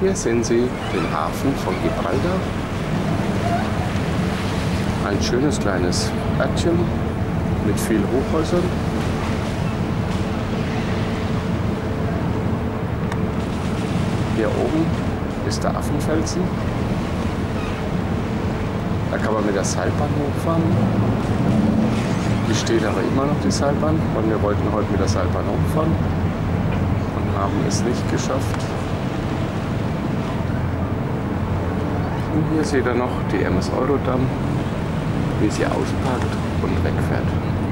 Hier sehen Sie den Hafen von Gibraltar. Ein schönes kleines Örtchen mit vielen Hochhäusern. Hier oben ist der Affenfelsen. Da kann man mit der Seilbahn hochfahren. Die steht aber immer noch, die Seilbahn, und wir wollten heute mit der Seilbahn hochfahren und haben es nicht geschafft. Und hier seht ihr noch die MS Eurodam, wie sie ausparkt und wegfährt.